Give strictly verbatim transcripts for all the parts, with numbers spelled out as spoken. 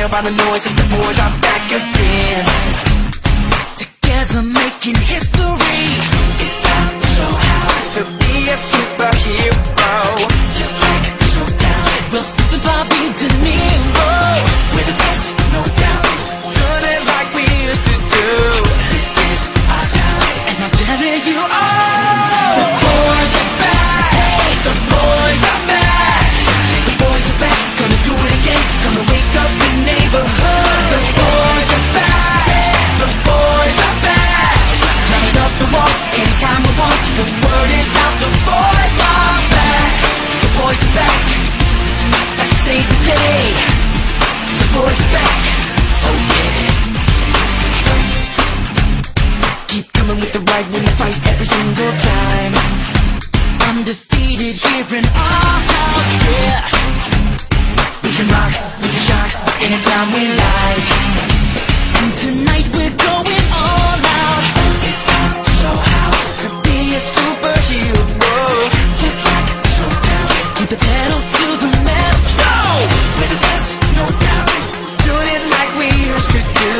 hear about the noise and the boys are back again. Together making history. It's time to show how to be a superhero. Just like a showdown, we'll skip the Bobby De Niro. We're the best, no doubt. Turn it like we used to do. This is our town, and I'm telling you all, the boys are back. The boys are back. The boys are back. Gonna do it again. Gonna wake up the neighborhood. The boys are back. The boys are back. Climbing up the walls in time of war. The word is out. The boys are back. The boys are back. Let's save the day. The boys are back. Oh yeah. Keep coming with the right, win the fight every single time. Undefeated here in our house. Yeah. We can rock, we can shock, anytime we like. And tonight we're going all out. It's time to show how to be a superhero. Just like a showdown, keep the pedal to the metal. No! We're the best, no doubt. Doing it like we used to do.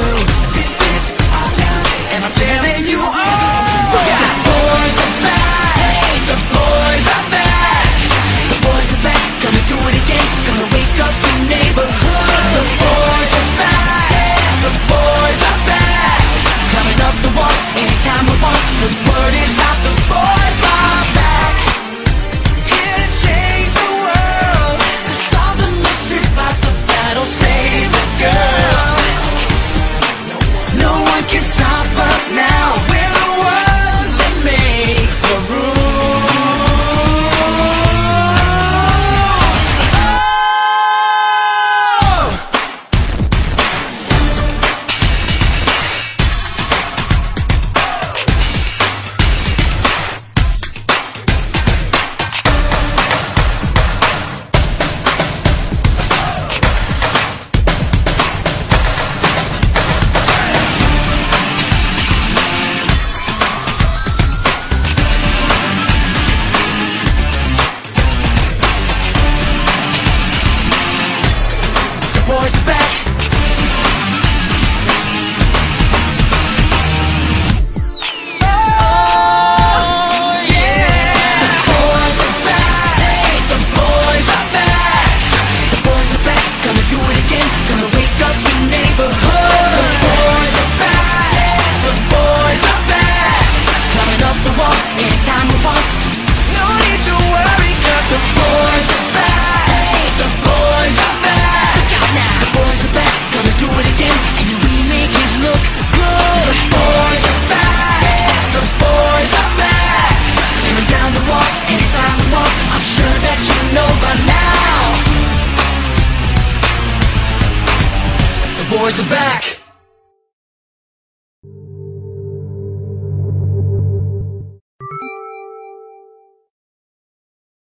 This is our town, and I'm telling you all. Oh, yeah. The boys are back. The boys are back. The boys are back. Gonna do it again. Gonna wake up. Neighborhood, the boys are back. The boys are back. Climbing up the walls anytime we want. The word is out. The boys are back. Here to change the world, to solve the mystery, fight the battle, save the girl. No one can stop us now. We're the ones that make the rules. Boys are back.